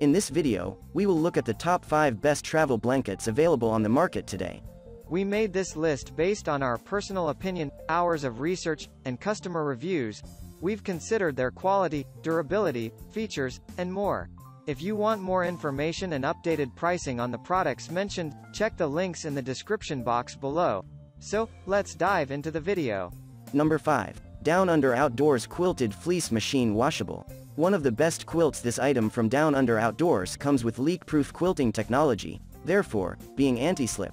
In this video, we will look at the top 5 best travel blankets available on the market today. We made this list based on our personal opinion, hours of research, and customer reviews. We've considered their quality, durability, features, and more. If you want more information and updated pricing on the products mentioned, check the links in the description box below. So, let's dive into the video. Number 5. Down Under Outdoors Quilted Fleece Machine Washable. One of the best quilts, this item from Down Under Outdoors comes with leak-proof quilting technology, therefore, being anti-slip.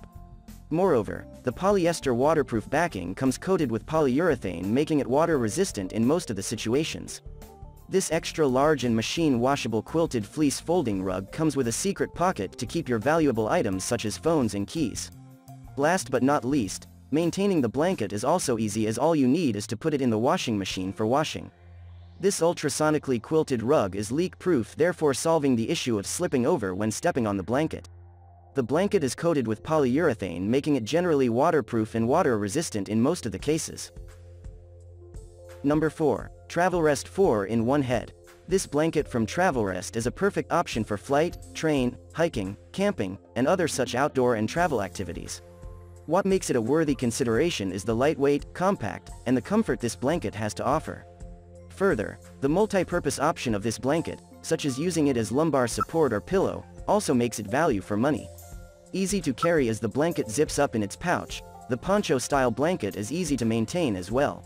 Moreover, the polyester waterproof backing comes coated with polyurethane, making it water-resistant in most of the situations. This extra-large and machine-washable quilted fleece folding rug comes with a secret pocket to keep your valuable items such as phones and keys. Last but not least, maintaining the blanket is also easy, as all you need is to put it in the washing machine for washing. This ultrasonically quilted rug is leak-proof, therefore solving the issue of slipping over when stepping on the blanket. The blanket is coated with polyurethane, making it generally waterproof and water-resistant in most of the cases. Number 4. Travelrest 4-in-1 Head. This blanket from Travelrest is a perfect option for flight, train, hiking, camping, and other such outdoor and travel activities. What makes it a worthy consideration is the lightweight, compact, and the comfort this blanket has to offer. Further, the multi-purpose option of this blanket, such as using it as lumbar support or pillow, also makes it value for money. Easy to carry as the blanket zips up in its pouch, the poncho-style blanket is easy to maintain as well.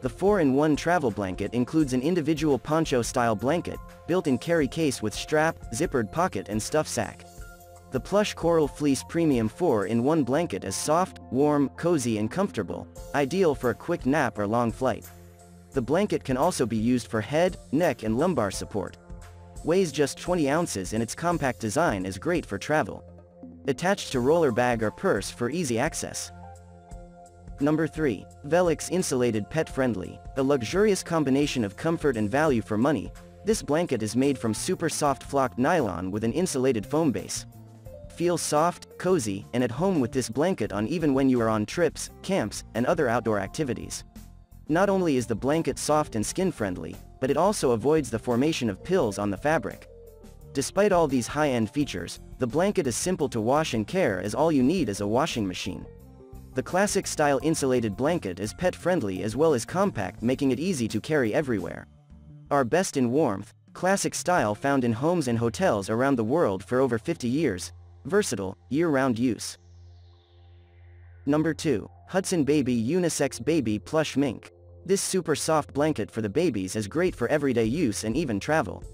The 4-in-1 travel blanket includes an individual poncho-style blanket, built-in carry case with strap, zippered pocket and stuff sack. The plush coral fleece premium 4-in-1 blanket is soft, warm, cozy and comfortable, ideal for a quick nap or long flight. The blanket can also be used for head, neck and lumbar support. Weighs just 20 ounces and its compact design is great for travel. Attached to roller bag or purse for easy access. Number 3. Vellux Insulated Pet Friendly. A luxurious combination of comfort and value for money, this blanket is made from super soft flocked nylon with an insulated foam base. Feel soft, cozy, and at home with this blanket on even when you are on trips, camps, and other outdoor activities. Not only is the blanket soft and skin-friendly, but it also avoids the formation of pills on the fabric. Despite all these high-end features, the blanket is simple to wash and care, as all you need is a washing machine. The classic-style insulated blanket is pet-friendly as well as compact, making it easy to carry everywhere. Our best in warmth, classic style found in homes and hotels around the world for over 50 years, versatile, year-round use. Number 2. Hudson Baby Unisex Baby Plush Mink. This super soft blanket for the babies is great for everyday use and even travel.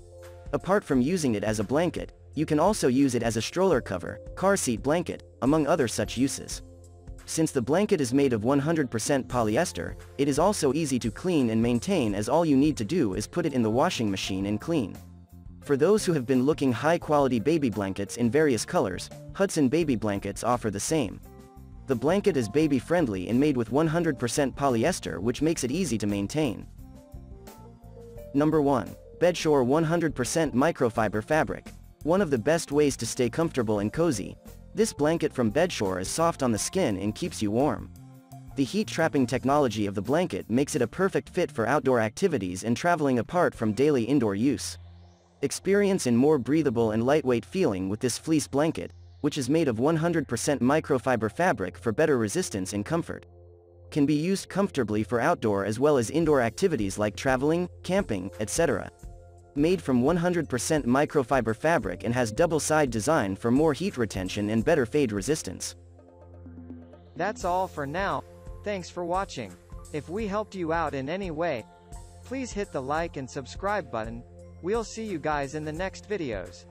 Apart from using it as a blanket, you can also use it as a stroller cover, car seat blanket, among other such uses. Since the blanket is made of 100% polyester, it is also easy to clean and maintain, as all you need to do is put it in the washing machine and clean. For those who have been looking high-quality baby blankets in various colors, Hudson Baby blankets offer the same. The blanket is baby-friendly and made with 100% polyester, which makes it easy to maintain. Number 1. Bedsure 100% Microfiber Fabric. One of the best ways to stay comfortable and cozy, this blanket from Bedsure is soft on the skin and keeps you warm. The heat-trapping technology of the blanket makes it a perfect fit for outdoor activities and traveling apart from daily indoor use. Experience a more breathable and lightweight feeling with this fleece blanket, which is made of 100% microfiber fabric for better resistance and comfort. Can be used comfortably for outdoor as well as indoor activities like traveling, camping, etc. Made from 100% microfiber fabric and has double-side design for more heat retention and better fade resistance. That's all for now. Thanks for watching. If we helped you out in any way, please hit the like and subscribe button. We'll see you guys in the next videos.